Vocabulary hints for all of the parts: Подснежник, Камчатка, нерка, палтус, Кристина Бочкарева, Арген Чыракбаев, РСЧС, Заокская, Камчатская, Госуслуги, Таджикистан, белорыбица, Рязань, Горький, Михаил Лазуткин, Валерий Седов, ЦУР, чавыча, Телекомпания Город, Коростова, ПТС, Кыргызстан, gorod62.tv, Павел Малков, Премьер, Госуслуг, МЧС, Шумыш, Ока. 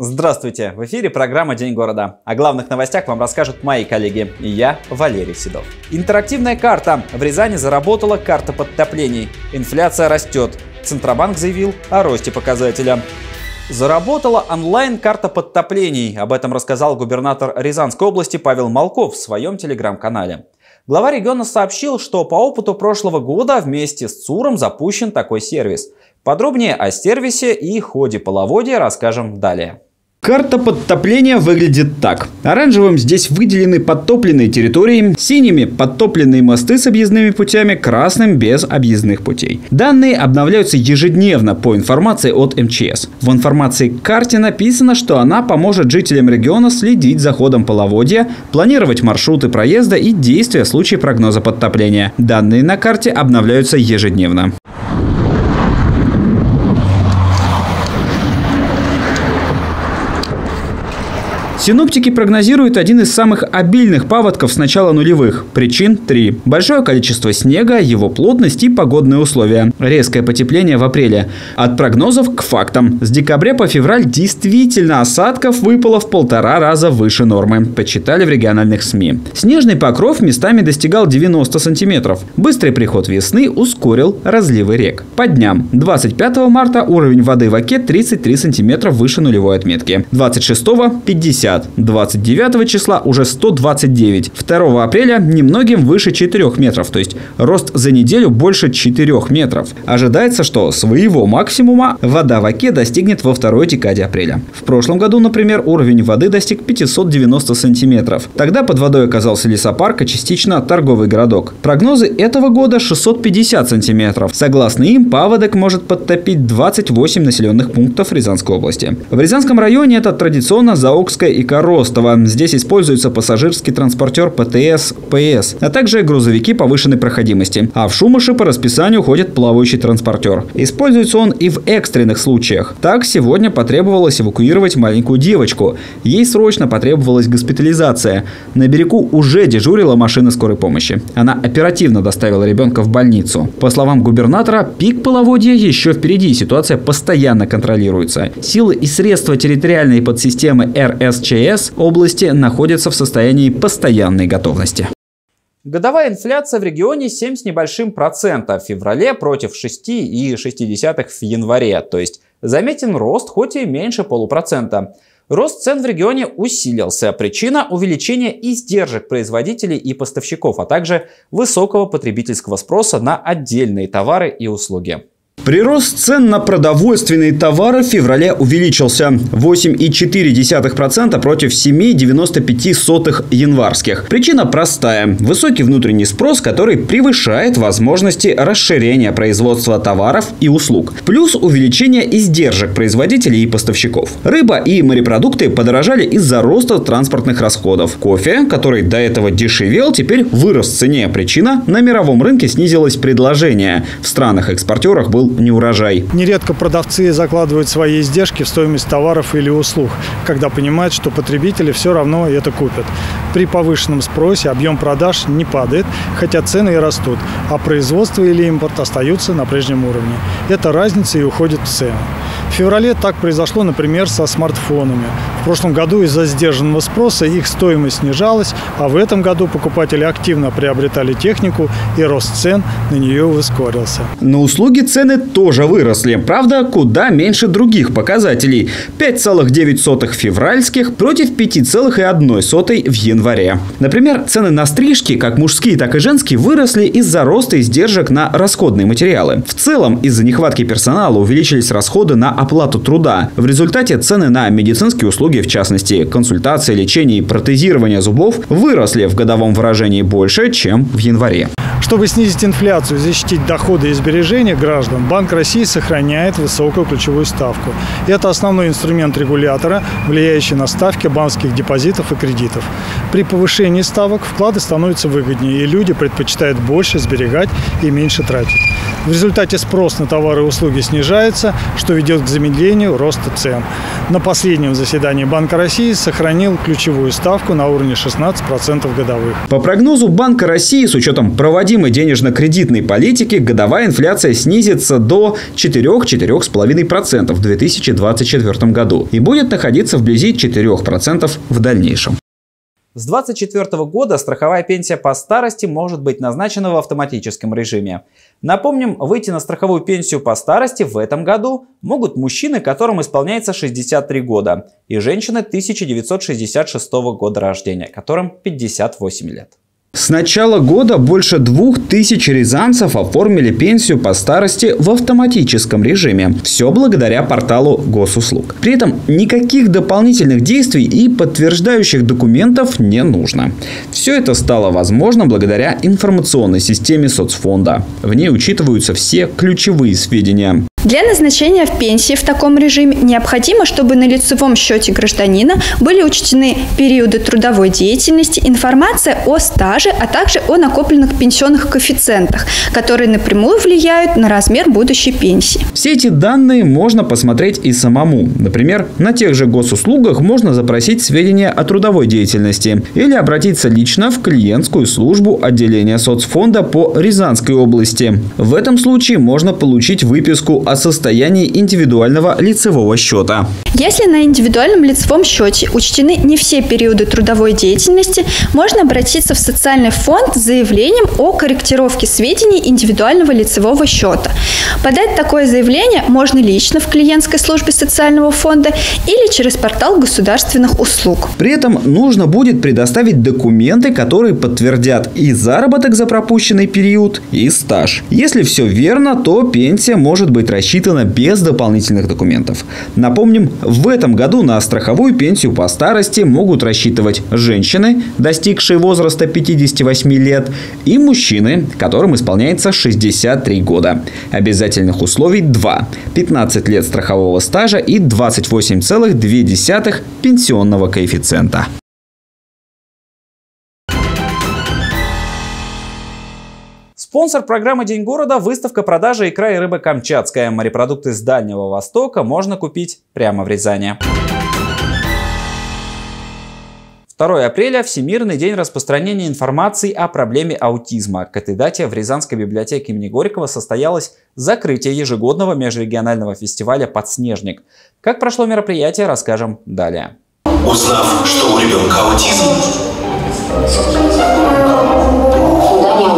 Здравствуйте! В эфире программа «День города». О главных новостях вам расскажут мои коллеги. И я, Валерий Седов. Интерактивная карта. В Рязани заработала карта подтоплений. Инфляция растет. Центробанк заявил о росте показателя. Заработала онлайн-карта подтоплений. Об этом рассказал губернатор Рязанской области Павел Малков в своем телеграм-канале. Глава региона сообщил, что по опыту прошлого года вместе с ЦУРом запущен такой сервис. Подробнее о сервисе и ходе половодья расскажем далее. Карта подтопления выглядит так. Оранжевым здесь выделены подтопленные территории, синими подтопленные мосты с объездными путями, красным без объездных путей. Данные обновляются ежедневно по информации от МЧС. В информации к карте написано, что она поможет жителям региона следить за ходом половодья, планировать маршруты проезда и действия в случае прогноза подтопления. Данные на карте обновляются ежедневно. Синоптики прогнозируют один из самых обильных паводков с начала нулевых. Причин 3. Большое количество снега, его плотность и погодные условия. Резкое потепление в апреле. От прогнозов к фактам. С декабря по февраль действительно осадков выпало в 1,5 раза выше нормы, подсчитали в региональных СМИ. Снежный покров местами достигал 90 сантиметров. Быстрый приход весны ускорил разливы рек. По дням. 25 марта уровень воды в Оке 33 сантиметров выше нулевой отметки. 26-го 50. 29 числа уже 129. 2 апреля немногим выше 4 метров, то есть рост за неделю больше 4 метров. Ожидается, что своего максимума вода в Оке достигнет во второй декаде апреля. В прошлом году, например, уровень воды достиг 590 сантиметров. Тогда под водой оказался лесопарк, а частично торговый городок. Прогнозы этого года 650 сантиметров. Согласно им, паводок может подтопить 28 населенных пунктов Рязанской области. В Рязанском районе это традиционно Заокская и Коростова. Здесь используется пассажирский транспортер ПТС, ПС, а также грузовики повышенной проходимости. А в Шумыше по расписанию ходит плавающий транспортер. Используется он и в экстренных случаях. Так, сегодня потребовалось эвакуировать маленькую девочку. Ей срочно потребовалась госпитализация. На берегу уже дежурила машина скорой помощи. Она оперативно доставила ребенка в больницу. По словам губернатора, пик половодья еще впереди. Ситуация постоянно контролируется. Силы и средства территориальной подсистемы РСЧС области находятся в состоянии постоянной готовности. Годовая инфляция в регионе 7 с небольшим процента в феврале против 6,6 в январе, то есть заметен рост, хоть и меньше полупроцента. Рост цен в регионе усилился. Причина – увеличение издержек производителей и поставщиков, а также высокого потребительского спроса на отдельные товары и услуги. Прирост цен на продовольственные товары в феврале увеличился 8,4% против 7,95 январских. Причина простая – высокий внутренний спрос, который превышает возможности расширения производства товаров и услуг, плюс увеличение издержек производителей и поставщиков. Рыба и морепродукты подорожали из-за роста транспортных расходов. Кофе, который до этого дешевел, теперь вырос в цене. Причина – на мировом рынке снизилось предложение. В странах-экспортерах был неурожай. Нередко продавцы закладывают свои издержки в стоимость товаров или услуг, когда понимают, что потребители все равно это купят. При повышенном спросе объем продаж не падает, хотя цены и растут, а производство или импорт остаются на прежнем уровне. Эта разница и уходит в цену. В феврале так произошло, например, со смартфонами. В прошлом году из-за сдержанного спроса их стоимость снижалась, а в этом году покупатели активно приобретали технику, и рост цен на нее ускорился. На услуги цены тоже выросли, правда, куда меньше других показателей. 5,9 февральских против 5,1 в январе. Например, цены на стрижки, как мужские, так и женские, выросли из-за роста издержек на расходные материалы. В целом, из-за нехватки персонала увеличились расходы на оплату труда. В результате цены на медицинские услуги, в частности, консультации, лечение и протезирование зубов, выросли в годовом выражении больше, чем в январе. Чтобы снизить инфляцию и защитить доходы и сбережения граждан, Банк России сохраняет высокую ключевую ставку. Это основной инструмент регулятора, влияющий на ставки банковских депозитов и кредитов. При повышении ставок вклады становятся выгоднее, и люди предпочитают больше сберегать и меньше тратить. В результате спрос на товары и услуги снижается, что ведет к к замедлению роста цен. На последнем заседании Банка России сохранил ключевую ставку на уровне 16% годовых. По прогнозу Банка России, с учетом проводимой денежно-кредитной политики, годовая инфляция снизится до 4-4,5% в 2024 году и будет находиться вблизи 4% в дальнейшем. С 2024 года страховая пенсия по старости может быть назначена в автоматическом режиме. Напомним, выйти на страховую пенсию по старости в этом году могут мужчины, которым исполняется 63 года, и женщины 1966 года рождения, которым 58 лет. С начала года больше 2000 рязанцев оформили пенсию по старости в автоматическом режиме. Все благодаря порталу Госуслуг. При этом никаких дополнительных действий и подтверждающих документов не нужно. Все это стало возможно благодаря информационной системе соцфонда. В ней учитываются все ключевые сведения. Для назначения в пенсии в таком режиме необходимо, чтобы на лицевом счете гражданина были учтены периоды трудовой деятельности, информация о стаже, а также о накопленных пенсионных коэффициентах, которые напрямую влияют на размер будущей пенсии. Все эти данные можно посмотреть и самому. Например, на тех же госуслугах можно запросить сведения о трудовой деятельности или обратиться лично в клиентскую службу отделения соцфонда по Рязанской области. В этом случае можно получить выписку о состоянии индивидуального лицевого счета. Если на индивидуальном лицевом счете учтены не все периоды трудовой деятельности, можно обратиться в социальный фонд с заявлением о корректировке сведений индивидуального лицевого счета. Подать такое заявление можно лично в клиентской службе социального фонда или через портал государственных услуг. При этом нужно будет предоставить документы, которые подтвердят и заработок за пропущенный период, и стаж. Если все верно, то пенсия может быть рассчитана без дополнительных документов. Напомним, в этом году на страховую пенсию по старости могут рассчитывать женщины, достигшие возраста 58 лет, и мужчины, которым исполняется 63 года. Обязательных условий 2 – 15 лет страхового стажа и 28,2 пенсионного коэффициента. Спонсор программы «День города» – выставка продажи икра и рыбы «Камчатская». Морепродукты с Дальнего Востока можно купить прямо в Рязани. 2 апреля – Всемирный день распространения информации о проблеме аутизма. К этой дате в Рязанской библиотеке имени Горького состоялось закрытие ежегодного межрегионального фестиваля «Подснежник». Как прошло мероприятие, расскажем далее. Узнав, что у ребенка аутизм,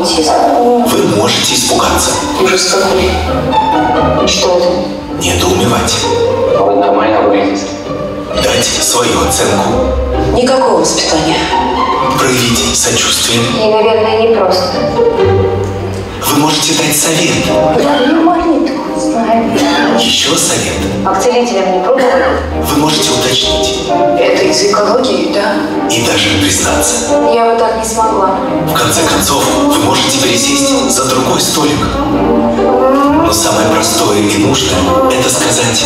вы можете испугаться. Ужас какой. Что это? Недоумевать. А вы нормально выглядите. Дать свою оценку. Никакого воспитания. Проявить сочувствие. И, наверное, непросто. Вы можете дать совет. Да, я молитву знаю. Еще совет. А к целителям не пробовали? Вы можете уточнить. Это из экологии, да? И даже признаться. Я вот так не смогла. В конце концов, вы можете пересесть за другой столик. Но самое простое и нужное – это сказать.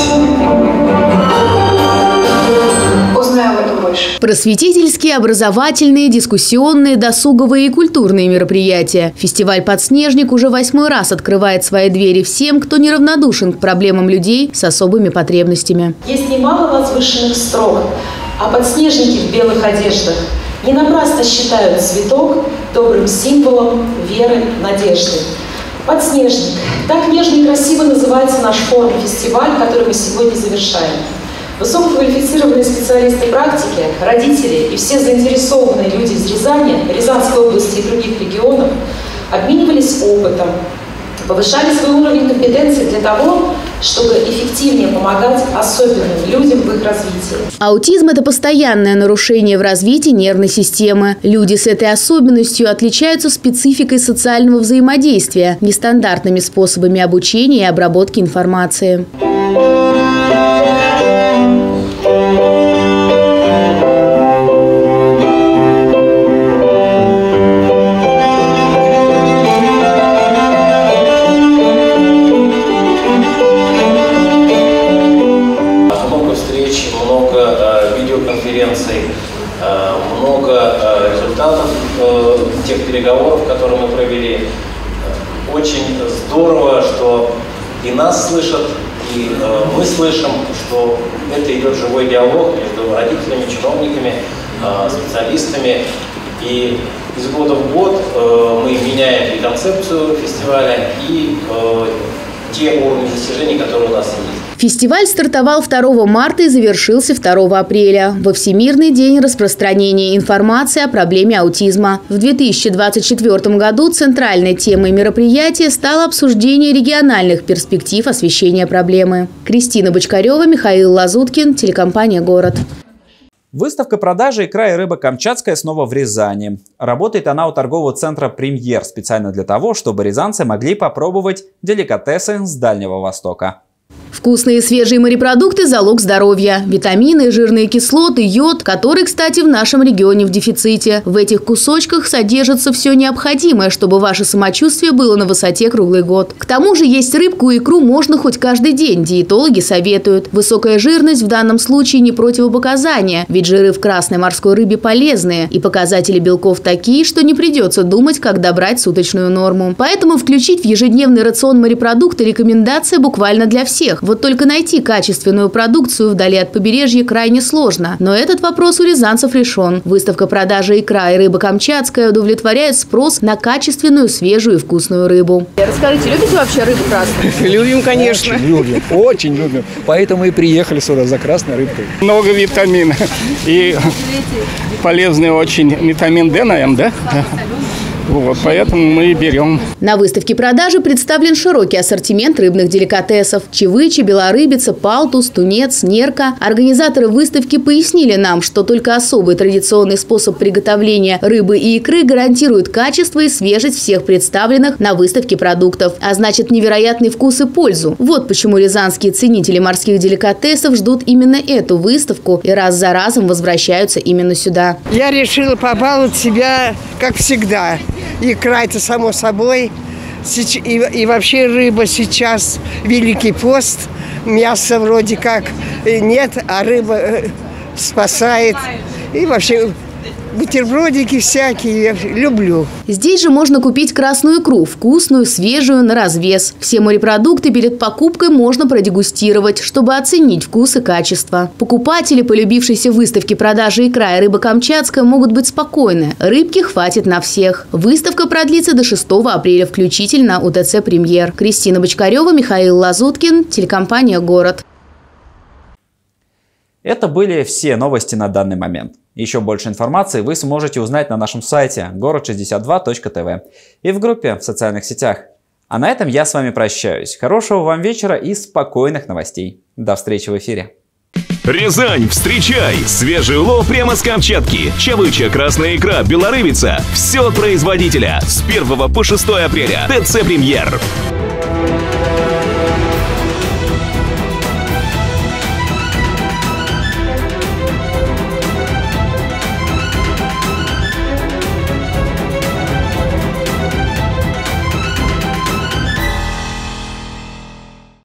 Узнаем это больше. Просветительские, образовательные, дискуссионные, досуговые и культурные мероприятия. Фестиваль «Подснежник» уже 8-й раз открывает свои двери всем, кто неравнодушен к проблемам людей с особыми потребностями. Есть немало возвышенных строк, а подснежники в белых одеждах не напрасно считают цветок добрым символом веры, надежды. «Подснежник» – так нежно и красиво называется наш форум-фестиваль, который мы сегодня завершаем. Высококвалифицированные специалисты практики, родители и все заинтересованные люди из Рязани, Рязанской области и других регионов обменивались опытом, повышали свой уровень компетенции для того, чтобы эффективнее помогать особенным людям в их развитии. Аутизм – это постоянное нарушение в развитии нервной системы. Люди с этой особенностью отличаются спецификой социального взаимодействия, нестандартными способами обучения и обработки информации. Нас слышат, И мы слышим, что это идет живой диалог между родителями, чиновниками, специалистами. И из года в год мы меняем и концепцию фестиваля, и те уровни достижений, которые у нас есть. Фестиваль стартовал 2 марта и завершился 2 апреля во Всемирный день распространения информации о проблеме аутизма. В 2024 году центральной темой мероприятия стало обсуждение региональных перспектив освещения проблемы. Кристина Бочкарева, Михаил Лазуткин, телекомпания «Город». Выставка продажи икра и рыба «Камчатская» снова в Рязани. Работает она у торгового центра «Премьер» специально для того, чтобы рязанцы могли попробовать деликатесы с Дальнего Востока. Вкусные свежие морепродукты – залог здоровья. Витамины, жирные кислоты, йод, который, кстати, в нашем регионе в дефиците. В этих кусочках содержится все необходимое, чтобы ваше самочувствие было на высоте круглый год. К тому же есть рыбку и икру можно хоть каждый день, диетологи советуют. Высокая жирность в данном случае не противопоказание, ведь жиры в красной морской рыбе полезные. И показатели белков такие, что не придется думать, когда брать суточную норму. Поэтому включить в ежедневный рацион морепродукты – рекомендация буквально для всех. Вот только найти качественную продукцию вдали от побережья крайне сложно. Но этот вопрос у рязанцев решен. Выставка продажи икра и рыбы «Камчатская» удовлетворяет спрос на качественную, свежую и вкусную рыбу. Расскажите, любите вообще рыбу красную? Любим, конечно. Очень любим. Поэтому и приехали сюда за красной рыбкой. Много витамина. И полезный очень витамин D, наверное, да? Вот, поэтому мы и берем. На выставке продажи представлен широкий ассортимент рыбных деликатесов. Чавыча, белорыбица, палтус, тунец, нерка. Организаторы выставки пояснили нам, что только особый традиционный способ приготовления рыбы и икры гарантирует качество и свежесть всех представленных на выставке продуктов. А значит, невероятный вкус и пользу. Вот почему рязанские ценители морских деликатесов ждут именно эту выставку и раз за разом возвращаются именно сюда. Я решила побаловать себя, как всегда. Икра – это само собой, и вообще рыба сейчас, Великий пост, мяса вроде как нет, а рыба спасает, и вообще бутербродики всякие, я люблю. Здесь же можно купить красную икру, вкусную, свежую, на развес. Все морепродукты перед покупкой можно продегустировать, чтобы оценить вкус и качество. Покупатели, полюбившиеся выставки продажи икра и рыбы «Камчатская», могут быть спокойны. Рыбки хватит на всех. Выставка продлится до 6 апреля включительно у ТЦ «Премьер». Кристина Бочкарева, Михаил Лазуткин, телекомпания «Город». Это были все новости на данный момент. Еще больше информации вы сможете узнать на нашем сайте город62.tv и в группе в социальных сетях. А на этом я с вами прощаюсь. Хорошего вам вечера и спокойных новостей. До встречи в эфире. Рязань, встречай! Свежий улов прямо с Камчатки. Чавыча, красная икра, белорыбица. Все от производителя. С 1 по 6 апреля. ТЦ «Премьер».